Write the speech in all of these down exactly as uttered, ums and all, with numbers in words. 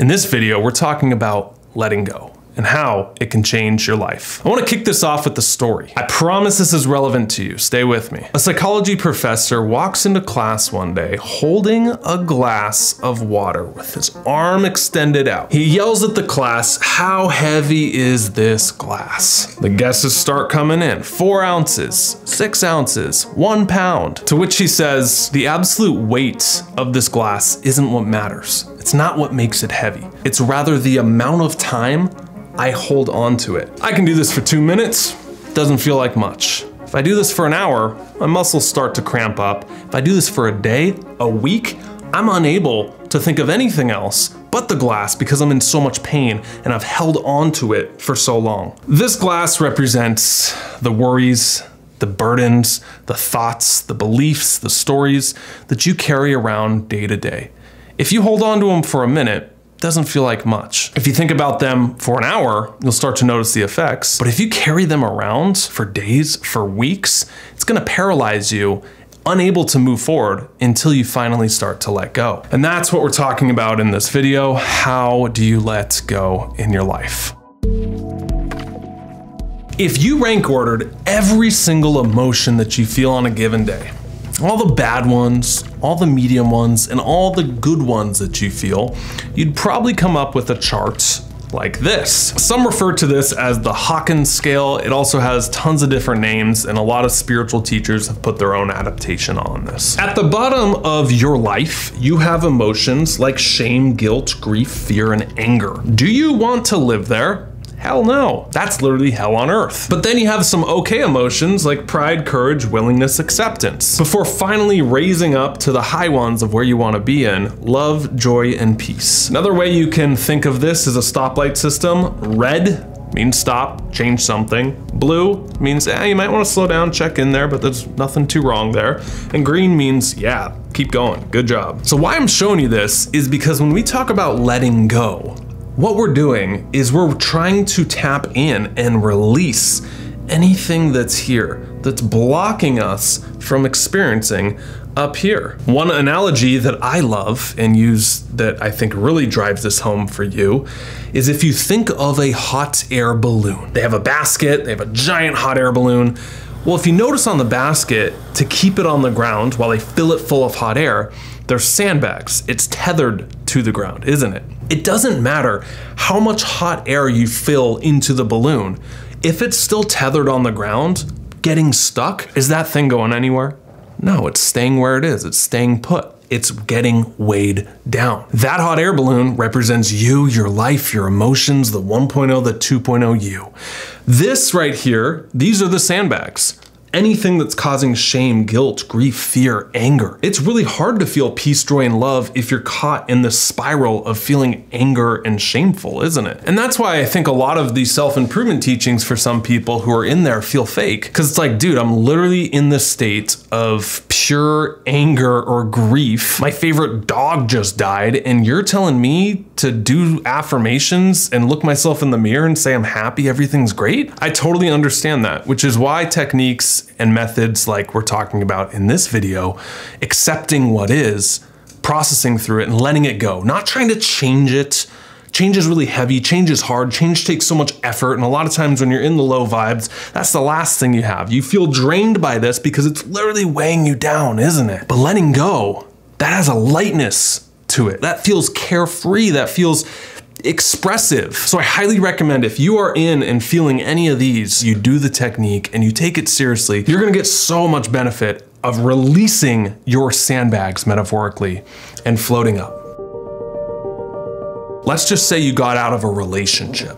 In this video, we're talking about letting go and how it can change your life. I want to kick this off with a story. I promise this is relevant to you. Stay with me. A psychology professor walks into class one day holding a glass of water with his arm extended out. He yells at the class, "How heavy is this glass?" The guesses start coming in. Four ounces, six ounces, one pound. To which he says, "The absolute weight of this glass isn't what matters. It's not what makes it heavy. It's rather the amount of time I hold on to it. I can do this for two minutes, doesn't feel like much. If I do this for an hour, my muscles start to cramp up. If I do this for a day, a week, I'm unable to think of anything else but the glass because I'm in so much pain and I've held on to it for so long." This glass represents the worries, the burdens, the thoughts, the beliefs, the stories that you carry around day to day. If you hold on to them for a minute, doesn't feel like much. If you think about them for an hour, you'll start to notice the effects. But if you carry them around for days, for weeks, it's gonna paralyze you, unable to move forward until you finally start to let go. And that's what we're talking about in this video. How do you let go in your life? If you rank ordered every single emotion that you feel on a given day, all the bad ones, all the medium ones, and all the good ones that you feel, you'd probably come up with a chart like this. Some refer to this as the Hawkins scale. It also has tons of different names, and a lot of spiritual teachers have put their own adaptation on this. At the bottom of your life, you have emotions like shame, guilt, grief, fear, and anger. Do you want to live there? Hell no, that's literally hell on earth. But then you have some okay emotions like pride, courage, willingness, acceptance, before finally raising up to the high ones of where you want to be in, love, joy, and peace. Another way you can think of this is a stoplight system. Red means stop, change something. Blue means, eh, you might want to slow down, check in there, but there's nothing too wrong there. And green means, yeah, keep going, good job. So why I'm showing you this is because when we talk about letting go, what we're doing is we're trying to tap in and release anything that's here, that's blocking us from experiencing up here. One analogy that I love and use that I think really drives this home for you is if you think of a hot air balloon. They have a basket, they have a giant hot air balloon. Well, if you notice on the basket, to keep it on the ground while they fill it full of hot air, there's sandbags. It's tethered to the ground, isn't it? It doesn't matter how much hot air you fill into the balloon. If it's still tethered on the ground, getting stuck, is that thing going anywhere? No, it's staying where it is. It's staying put. It's getting weighed down. That hot air balloon represents you, your life, your emotions, the one point oh, the two point oh you. This right here, these are the sandbags. Anything that's causing shame, guilt, grief, fear, anger. It's really hard to feel peace, joy, and love if you're caught in this spiral of feeling anger and shameful, isn't it? And that's why I think a lot of these self-improvement teachings for some people who are in there feel fake. Because it's like, dude, I'm literally in this state of pure anger or grief. My favorite dog just died, and you're telling me to do affirmations and look myself in the mirror and say I'm happy, everything's great? I totally understand that, which is why techniques and methods like we're talking about in this video, accepting what is, processing through it and letting it go, not trying to change it. Change is really heavy, change is hard, change takes so much effort, and a lot of times when you're in the low vibes, that's the last thing you have. You feel drained by this because it's literally weighing you down, isn't it? But letting go, that has a lightness to it. That feels carefree, that feels expressive. So I highly recommend if you are in and feeling any of these, you do the technique and you take it seriously, you're gonna get so much benefit of releasing your sandbags metaphorically and floating up. Let's just say you got out of a relationship,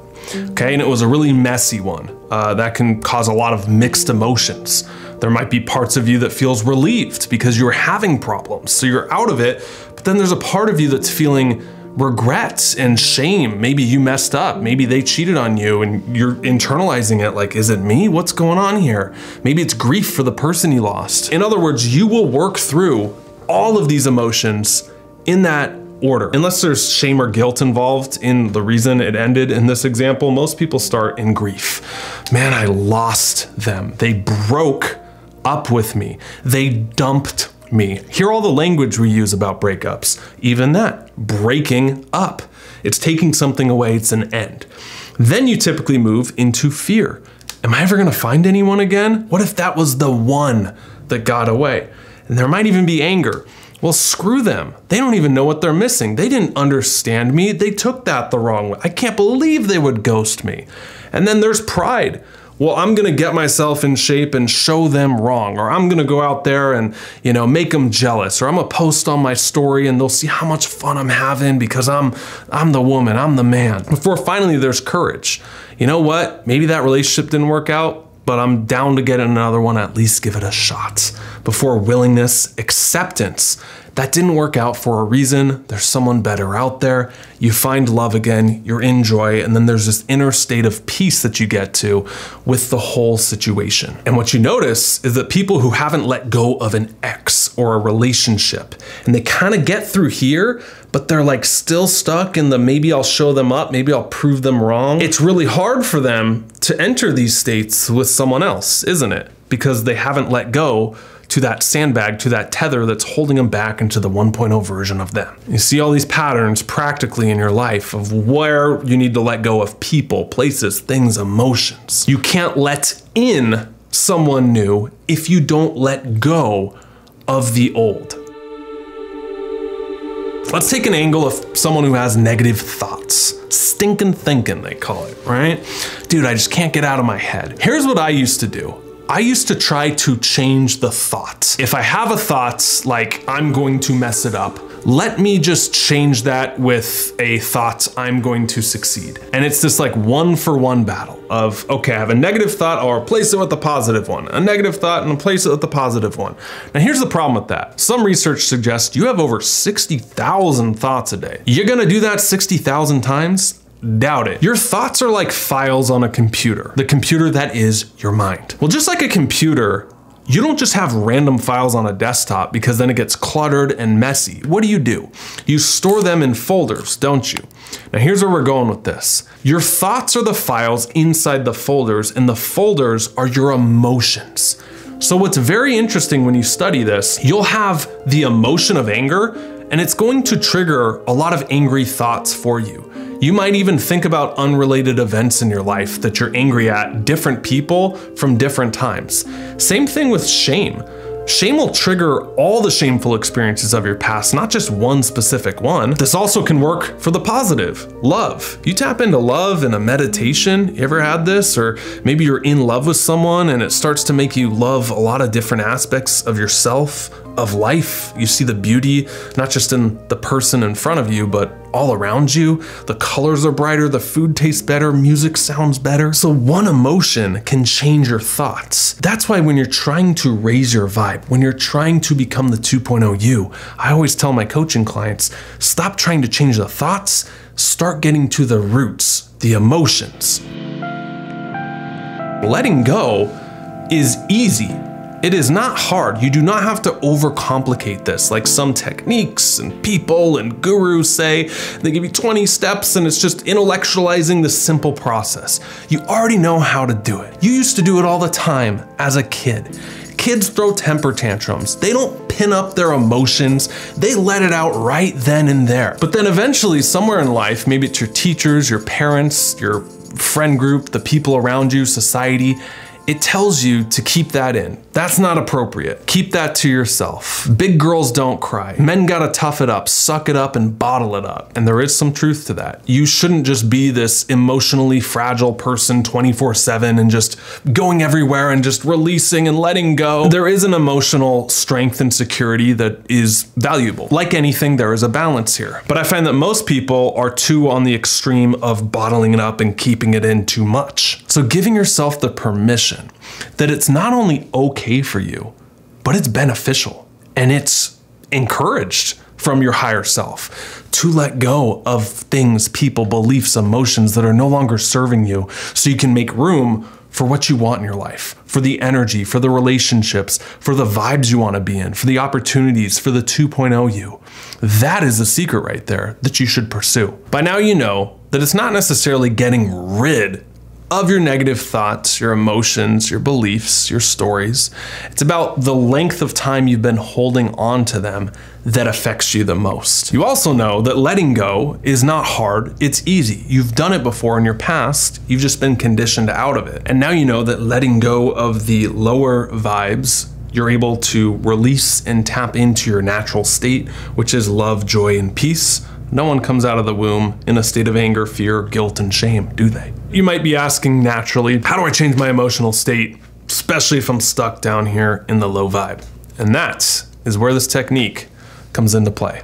okay? And it was a really messy one. Uh, that can cause a lot of mixed emotions. There might be parts of you that feels relieved because you're having problems, so you're out of it, but then there's a part of you that's feeling regrets and shame. Maybe you messed up, maybe they cheated on you and you're internalizing it like, is it me? What's going on here? Maybe it's grief for the person you lost. In other words, you will work through all of these emotions in that order. Unless there's shame or guilt involved in the reason it ended in this example, most people start in grief. Man, I lost them. They broke up with me. They dumped me. Hear all the language we use about breakups. Even that, breaking up. It's taking something away, it's an end. Then you typically move into fear. Am I ever gonna find anyone again? What if that was the one that got away? And there might even be anger. Well, screw them. They don't even know what they're missing. They didn't understand me. They took that the wrong way. I can't believe they would ghost me. And then there's pride. Well, I'm gonna get myself in shape and show them wrong, or I'm gonna go out there and, you know, make them jealous, or I'm gonna post on my story and they'll see how much fun I'm having because I'm, I'm the woman, I'm the man. Before finally there's courage. You know what? Maybe that relationship didn't work out, but I'm down to get another one, at least give it a shot. Before willingness, acceptance. That didn't work out for a reason. There's someone better out there. You find love again, you're in joy, and then there's this inner state of peace that you get to with the whole situation. And what you notice is that people who haven't let go of an ex or a relationship, and they kind of get through here, but they're like still stuck in the maybe I'll show them up, maybe I'll prove them wrong. It's really hard for them to enter these states with someone else, isn't it? Because they haven't let go to that sandbag, to that tether that's holding them back into the one point oh version of them. You see all these patterns practically in your life of where you need to let go of people, places, things, emotions. You can't let in someone new if you don't let go of the old. Let's take an angle of someone who has negative thoughts. Stinkin' thinking, they call it, right? Dude, I just can't get out of my head. Here's what I used to do. I used to try to change the thought. If I have a thought like, I'm going to mess it up, let me just change that with a thought, I'm going to succeed. And it's this like one for one battle of, okay, I have a negative thought, I'll replace it with a positive one. A negative thought and replace it with a positive one. Now here's the problem with that. Some research suggests you have over sixty thousand thoughts a day. You're gonna do that sixty thousand times? Doubt it. Your thoughts are like files on a computer, the computer that is your mind. Well, just like a computer, you don't just have random files on a desktop because then it gets cluttered and messy. What do you do? You store them in folders, don't you? Now here's where we're going with this. Your thoughts are the files inside the folders, and the folders are your emotions. So what's very interesting when you study this, you'll have the emotion of anger, and it's going to trigger a lot of angry thoughts for you. You might even think about unrelated events in your life that you're angry at, different people from different times. Same thing with shame. Shame will trigger all the shameful experiences of your past, not just one specific one. This also can work for the positive, love. You tap into love in a meditation, you ever had this? Or maybe you're in love with someone and it starts to make you love a lot of different aspects of yourself, of life. You see the beauty, not just in the person in front of you, but all around you. The colors are brighter, the food tastes better, music sounds better. So one emotion can change your thoughts. That's why when you're trying to raise your vibe, when you're trying to become the two point oh you, I always tell my coaching clients, stop trying to change the thoughts, start getting to the roots, the emotions. Letting go is easy. It is not hard. You do not have to overcomplicate this, like some techniques and people and gurus say. They give you twenty steps and it's just intellectualizing the simple process. You already know how to do it. You used to do it all the time as a kid. Kids throw temper tantrums. They don't pin up their emotions. They let it out right then and there. But then eventually somewhere in life, maybe it's your teachers, your parents, your friend group, the people around you, society, it tells you to keep that in. That's not appropriate. Keep that to yourself. Big girls don't cry. Men gotta tough it up, suck it up, and bottle it up. And there is some truth to that. You shouldn't just be this emotionally fragile person twenty-four seven and just going everywhere and just releasing and letting go. There is an emotional strength and security that is valuable. Like anything, there is a balance here. But I find that most people are too on the extreme of bottling it up and keeping it in too much. So giving yourself the permission that it's not only okay for you, but it's beneficial and it's encouraged from your higher self to let go of things, people, beliefs, emotions that are no longer serving you so you can make room for what you want in your life, for the energy, for the relationships, for the vibes you want to be in, for the opportunities, for the two point oh you. That is the secret right there that you should pursue. By now you know that it's not necessarily getting rid of your negative thoughts, your emotions, your beliefs, your stories. It's about the length of time you've been holding on to them that affects you the most. You also know that letting go is not hard, it's easy. You've done it before in your past, you've just been conditioned out of it. And now you know that letting go of the lower vibes, you're able to release and tap into your natural state, which is love, joy, and peace. No one comes out of the womb in a state of anger, fear, guilt, and shame, do they? You might be asking naturally, how do I change my emotional state, especially if I'm stuck down here in the low vibe? And that is where this technique comes into play.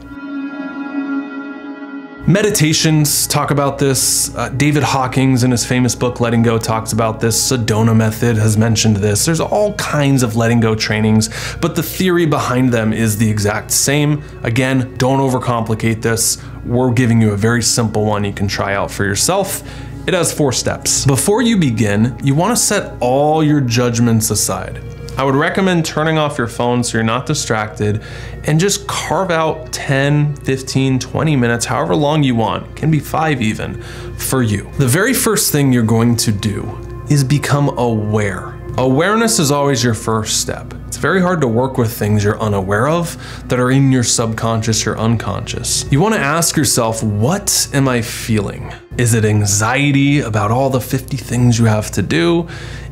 Meditations talk about this. Uh, David Hawkins in his famous book, Letting Go, talks about this. Sedona Method has mentioned this. There's all kinds of letting go trainings, but the theory behind them is the exact same. Again, don't overcomplicate this. We're giving you a very simple one you can try out for yourself. It has four steps. Before you begin, you want to set all your judgments aside. I would recommend turning off your phone so you're not distracted and just carve out ten, fifteen, twenty minutes, however long you want, it can be five even, for you. The very first thing you're going to do is become aware. Awareness is always your first step. It's very hard to work with things you're unaware of that are in your subconscious or unconscious. You want to ask yourself, what am I feeling? Is it anxiety about all the fifty things you have to do?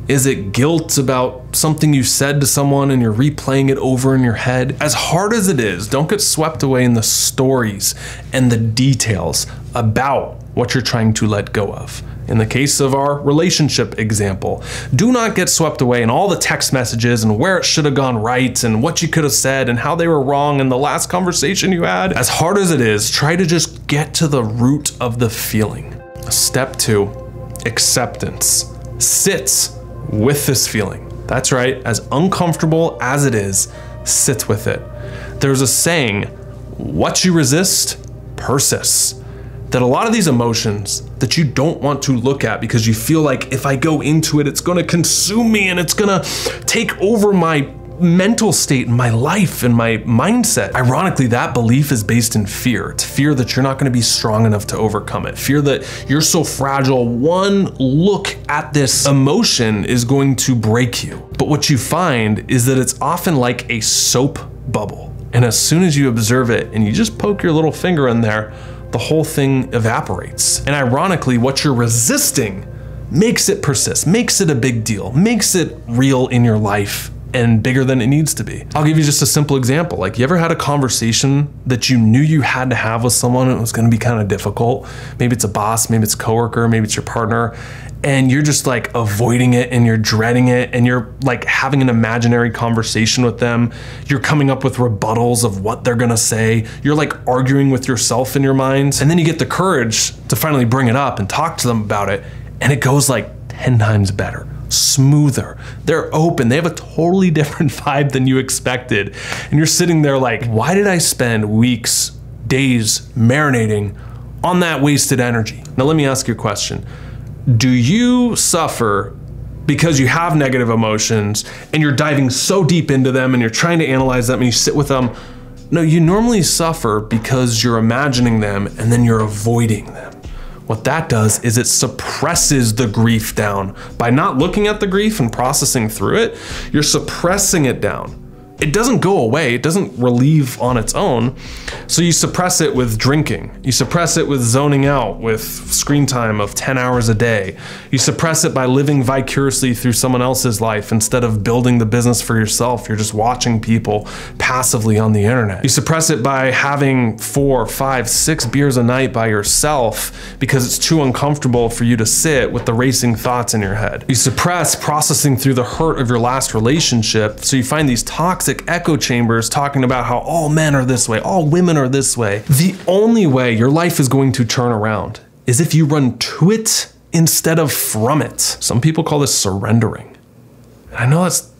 Is it guilt about something you said to someone and you're replaying it over in your head? As hard as it is, don't get swept away in the stories and the details about what you're trying to let go of. In the case of our relationship example, do not get swept away in all the text messages and where it should have gone right and what you could have said and how they were wrong in the last conversation you had. As hard as it is, try to just get to the root of the feeling. Step two, acceptance. Sit with this feeling. That's right, as uncomfortable as it is, sit with it. There's a saying, what you resist, persists. That a lot of these emotions that you don't want to look at because you feel like if I go into it, it's gonna consume me and it's gonna take over my mental state and my life and my mindset. Ironically, that belief is based in fear. It's fear that you're not gonna be strong enough to overcome it. Fear that you're so fragile, one look at this emotion is going to break you. But what you find is that it's often like a soap bubble. And as soon as you observe it and you just poke your little finger in there, the whole thing evaporates. And ironically, what you're resisting makes it persist, makes it a big deal, makes it real in your life and bigger than it needs to be. I'll give you just a simple example. Like, you ever had a conversation that you knew you had to have with someone and it was gonna be kind of difficult? Maybe it's a boss, maybe it's a coworker, maybe it's your partner, and you're just like avoiding it and you're dreading it and you're like having an imaginary conversation with them. You're coming up with rebuttals of what they're gonna say. You're like arguing with yourself in your mind. And then you get the courage to finally bring it up and talk to them about it, and it goes like ten times better. Smoother. They're open. They have a totally different vibe than you expected. And you're sitting there like, why did I spend weeks, days marinating on that wasted energy? Now, let me ask you a question. Do you suffer because you have negative emotions and you're diving so deep into them and you're trying to analyze them and you sit with them? No, you normally suffer because you're imagining them and then you're avoiding them. What that does is it suppresses the grief down. By not looking at the grief and processing through it, you're suppressing it down. It doesn't go away, it doesn't relieve on its own. So you suppress it with drinking. You suppress it with zoning out, with screen time of ten hours a day. You suppress it by living vicariously through someone else's life instead of building the business for yourself. You're just watching people passively on the internet. You suppress it by having four, five, six beers a night by yourself because it's too uncomfortable for you to sit with the racing thoughts in your head. You suppress processing through the hurt of your last relationship, so you find these toxic echo chambers talking about how all men are this way, all women are this way. The only way your life is going to turn around is if you run to it instead of from it. Some people call this surrendering. And I know that's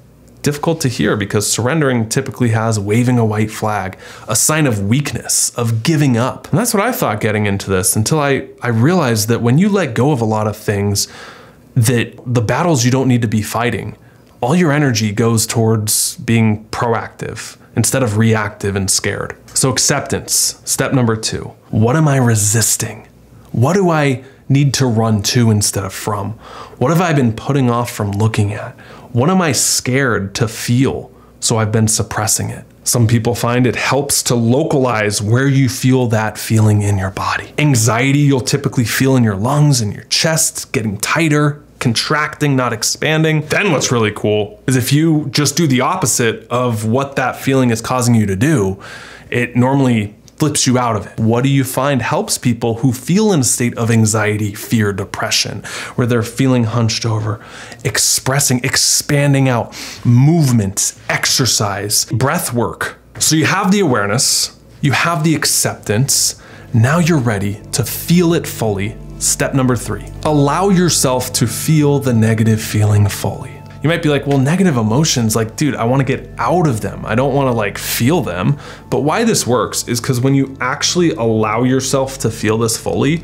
difficult to hear because surrendering typically has waving a white flag, a sign of weakness, of giving up. And that's what I thought getting into this until I, I realized that when you let go of a lot of things, that the battles you don't need to be fighting, all your energy goes towards being proactive instead of reactive and scared. So acceptance, step number two. What am I resisting? What do I need to run to instead of from? What have I been putting off from looking at? What am I scared to feel? So I've been suppressing it. Some people find it helps to localize where you feel that feeling in your body. Anxiety you'll typically feel in your lungs and your chest, getting tighter, contracting, not expanding. Then what's really cool is if you just do the opposite of what that feeling is causing you to do, it normally flips you out of it. What do you find helps people who feel in a state of anxiety, fear, depression, where they're feeling hunched over? Expressing, expanding out, movement, exercise, breath work. So you have the awareness, you have the acceptance, now you're ready to feel it fully. Step number three, allow yourself to feel the negative feeling fully. You might be like, well, negative emotions, like, dude, I wanna get out of them. I don't wanna like feel them. But why this works is because when you actually allow yourself to feel this fully,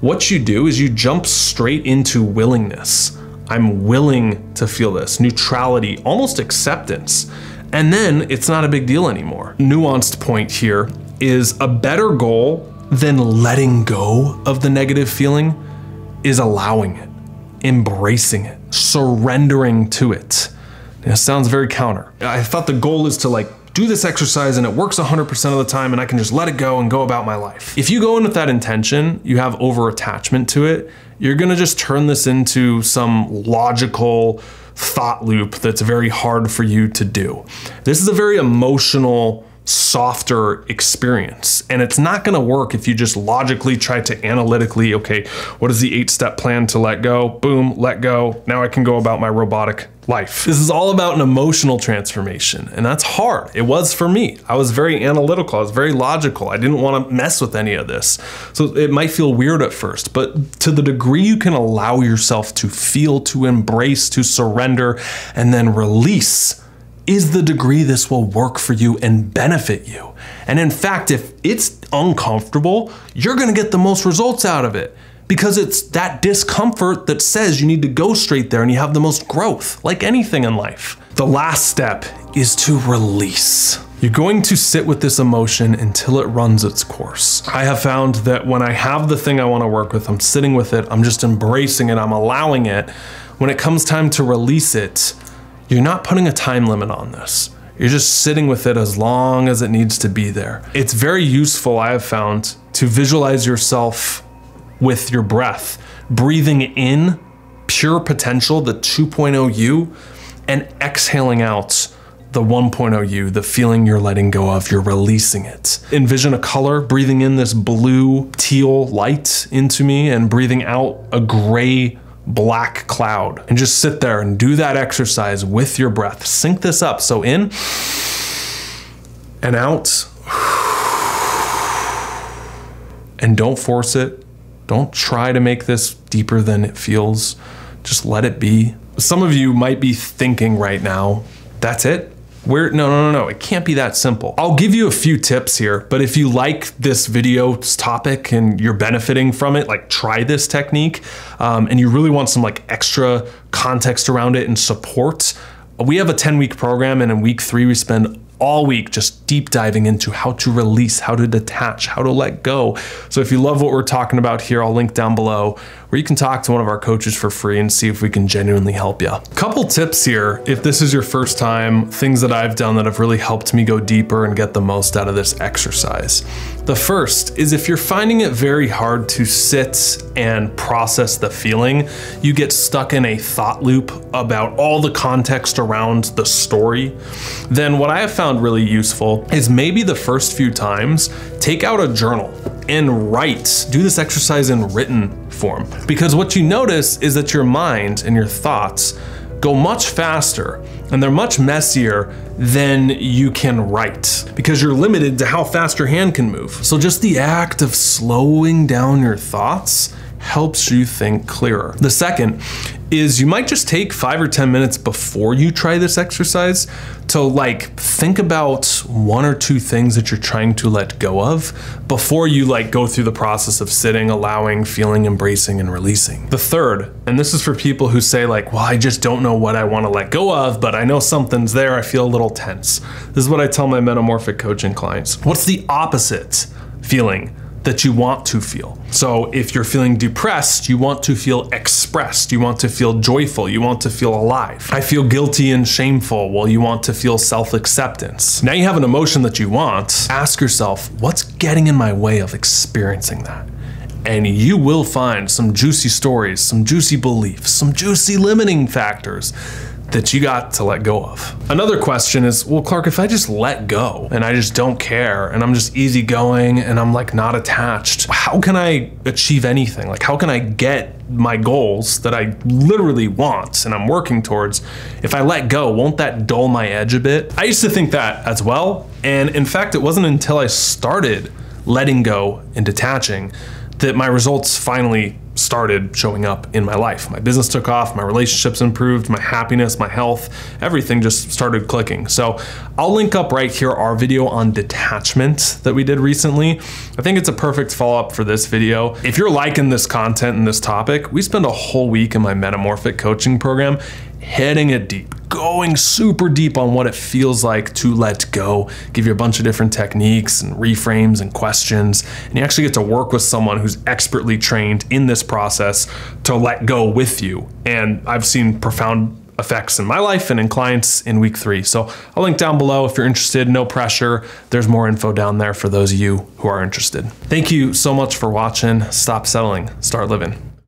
what you do is you jump straight into willingness. I'm willing to feel this, neutrality, almost acceptance. And then it's not a big deal anymore. Nuanced point here is a better goal than letting go of the negative feeling is allowing it, embracing it, surrendering to it. It sounds very counter. I thought the goal is to like do this exercise and it works one hundred percent of the time and I can just let it go and go about my life. If you go in with that intention, you have over attachment to it, you're gonna just turn this into some logical thought loop that's very hard for you to do. This is a very emotional, softer experience. And it's not gonna work if you just logically try to analytically, okay, what is the eight step plan to let go? Boom, let go. Now I can go about my robotic life. This is all about an emotional transformation, and that's hard. It was for me. I was very analytical, I was very logical. I didn't wanna mess with any of this. So it might feel weird at first, but to the degree you can allow yourself to feel, to embrace, to surrender, and then release, is the degree this will work for you and benefit you. And in fact, if it's uncomfortable, you're gonna get the most results out of it because it's that discomfort that says you need to go straight there and you have the most growth, like anything in life. The last step is to release. You're going to sit with this emotion until it runs its course. I have found that when I have the thing I wanna work with, I'm sitting with it, I'm just embracing it, I'm allowing it. When it comes time to release it, you're not putting a time limit on this. You're just sitting with it as long as it needs to be there. It's very useful, I have found, to visualize yourself with your breath, breathing in pure potential, the two point oh you, and exhaling out the one point oh you, the feeling you're letting go of, you're releasing it. Envision a color, breathing in this blue teal light into me and breathing out a gray black cloud, and just sit there and do that exercise with your breath. Sync this up. So in and out, and don't force it. Don't try to make this deeper than it feels. Just let it be. Some of you might be thinking right now, that's it? We're, no, no, no, no, it can't be that simple. I'll give you a few tips here, but if you like this video's topic and you're benefiting from it, like try this technique, um, and you really want some like extra context around it and support, we have a ten week program, and in week three, we spend all week just deep diving into how to release, how to detach, how to let go. So if you love what we're talking about here, I'll link down below where you can talk to one of our coaches for free and see if we can genuinely help you. Couple tips here, if this is your first time, things that I've done that have really helped me go deeper and get the most out of this exercise. The first is if you're finding it very hard to sit and process the feeling, you get stuck in a thought loop about all the context around the story, then what I have found really useful is maybe the first few times, take out a journal and write, do this exercise in written form. Because what you notice is that your mind and your thoughts go much faster and they're much messier than you can write because you're limited to how fast your hand can move. So just the act of slowing down your thoughts helps you think clearer. The second is you might just take five or ten minutes before you try this exercise to like think about one or two things that you're trying to let go of before you like go through the process of sitting, allowing, feeling, embracing, and releasing. The third, and this is for people who say like, well, I just don't know what I want to let go of, but I know something's there, I feel a little tense. This is what I tell my metamorphic coaching clients. What's the opposite feeling that you want to feel. So if you're feeling depressed, you want to feel expressed. You want to feel joyful. You want to feel alive. I feel guilty and shameful. Well, you want to feel self-acceptance. Now you have an emotion that you want. Ask yourself, what's getting in my way of experiencing that? And you will find some juicy stories, some juicy beliefs, some juicy limiting factors that you got to let go of. Another question is, well, Clark, if I just let go and I just don't care and I'm just easygoing and I'm like not attached, how can I achieve anything? Like, how can I get my goals that I literally want and I'm working towards? If I let go, won't that dull my edge a bit? I used to think that as well. And in fact, it wasn't until I started letting go and detaching that my results finally started showing up in my life. My business took off, my relationships improved, my happiness, my health, everything just started clicking. So I'll link up right here our video on detachment that we did recently. I think it's a perfect follow-up for this video. If you're liking this content and this topic, we spend a whole week in my Metamorphic coaching program hitting it deep, going super deep on what it feels like to let go, give you a bunch of different techniques and reframes and questions, and you actually get to work with someone who's expertly trained in this process to let go with you. And I've seen profound effects in my life and in clients in week three. So I'll link down below if you're interested, no pressure. There's more info down there for those of you who are interested. Thank you so much for watching. Stop settling, start living.